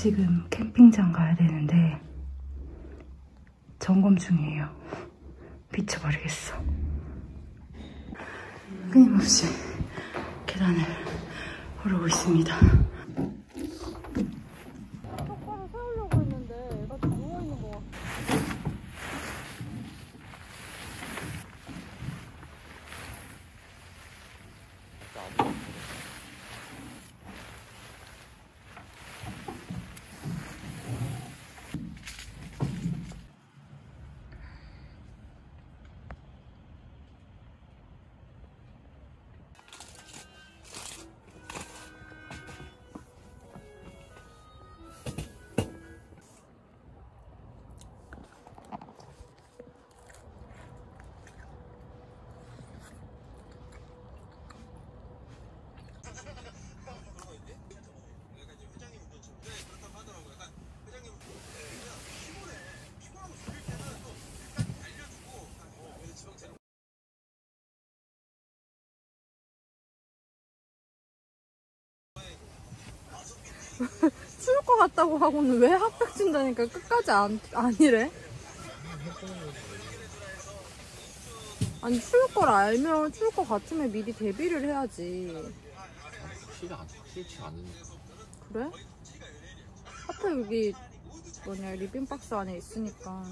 지금 캠핑장 가야 되는데 점검 중이에요. 미쳐버리겠어. 끊임없이 계단을 오르고 있습니다. 똑바로 세우려고 했는데 애가 누워있는 것 같아. 추울 것 같다고 하고는 왜 합격진다니까 끝까지 아니래? 아니 추울 걸 알면 추울 것 같으면 미리 대비를 해야지. 싫지 않은데. 그래? 하필 여기 뭐냐 리빙박스 안에 있으니까.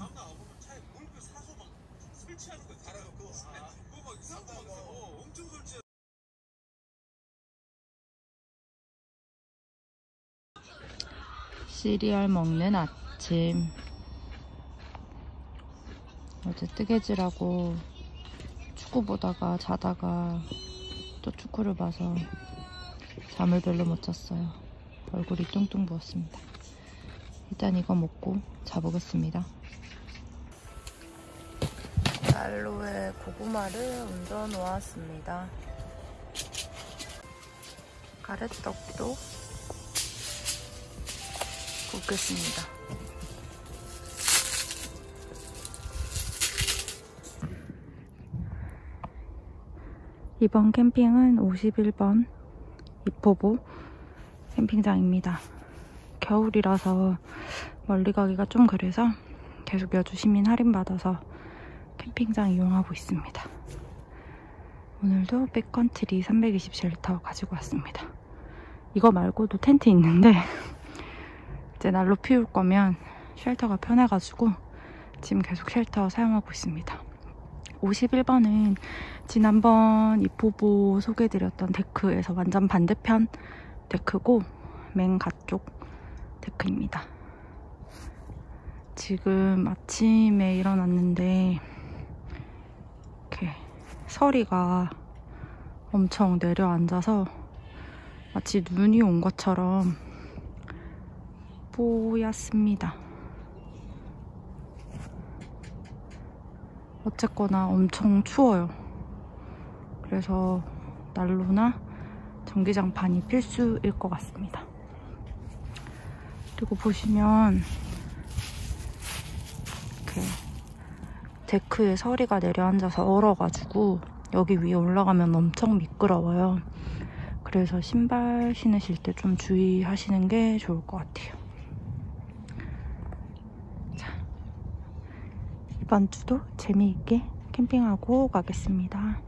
시리얼 먹는 아침. 어제 뜨개질하고 축구 보다가 자다가 또 축구를 봐서 잠을 별로 못 잤어요. 얼굴이 뚱뚱 부었습니다. 일단 이거 먹고 자보겠습니다. 난로에 고구마를 얹어 놓았습니다. 가래떡도 굽겠습니다. 이번 캠핑은 51번 이포보 캠핑장입니다. 겨울이라서 멀리 가기가 좀 그래서 계속 여주 시민 할인 받아서 캠핑장 이용하고 있습니다. 오늘도 백컨트리 320 쉘터 가지고 왔습니다. 이거 말고도 텐트 있는데 이제 난로 피울 거면 쉘터가 편해가지고 지금 계속 쉘터 사용하고 있습니다. 51번은 지난번 이포보 소개해드렸던 데크에서 완전 반대편 데크고 맨가쪽 데크입니다. 지금 아침에 일어났는데 이렇게 서리가 엄청 내려앉아서 마치 눈이 온 것처럼 뽀얗습니다. 어쨌거나 엄청 추워요. 그래서 난로나 전기장판이 필수일 것 같습니다. 그리고 보시면 이렇게 데크에 서리가 내려앉아서 얼어가지고 여기 위에 올라가면 엄청 미끄러워요. 그래서 신발 신으실 때 좀 주의하시는 게 좋을 것 같아요. 자, 이번 주도 재미있게 캠핑하고 가겠습니다.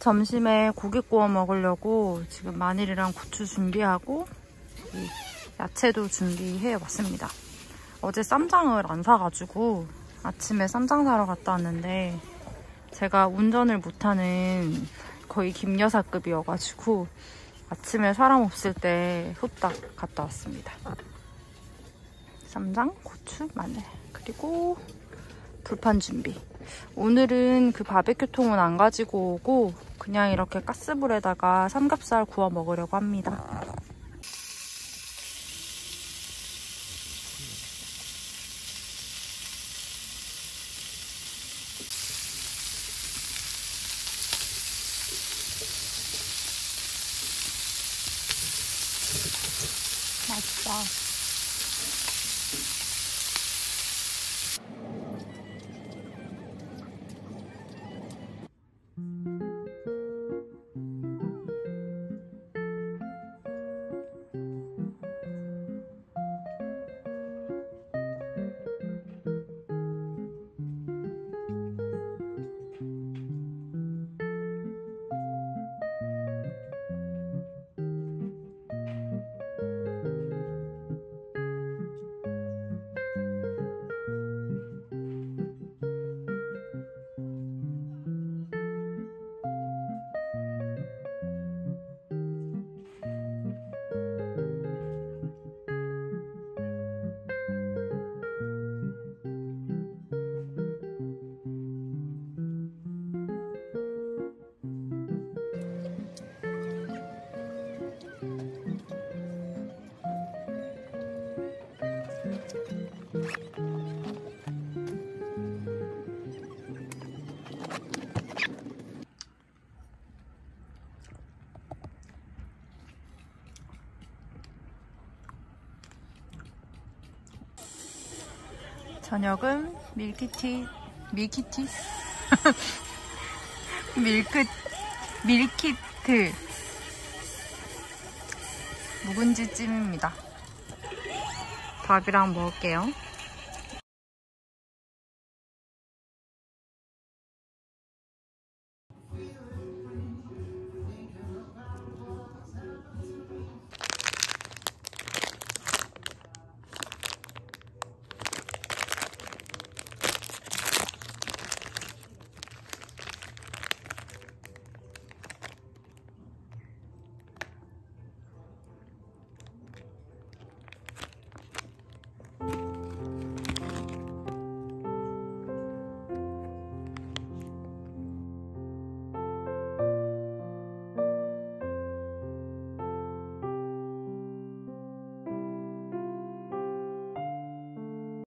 점심에 고기 구워 먹으려고 지금 마늘이랑 고추 준비하고 야채도 준비해 왔습니다. 어제 쌈장을 안 사가지고 아침에 쌈장 사러 갔다 왔는데 제가 운전을 못하는 거의 김여사급이어가지고 아침에 사람 없을 때 후딱 갔다 왔습니다. 쌈장, 고추, 마늘 그리고 불판 준비. 오늘은 그 바베큐 통은 안 가지고 오고 그냥 이렇게 가스불에다가 삼겹살 구워 먹으려고 합니다. 맛있다. 저녁은 밀키트 묵은지찜입니다. 밥이랑 먹을게요.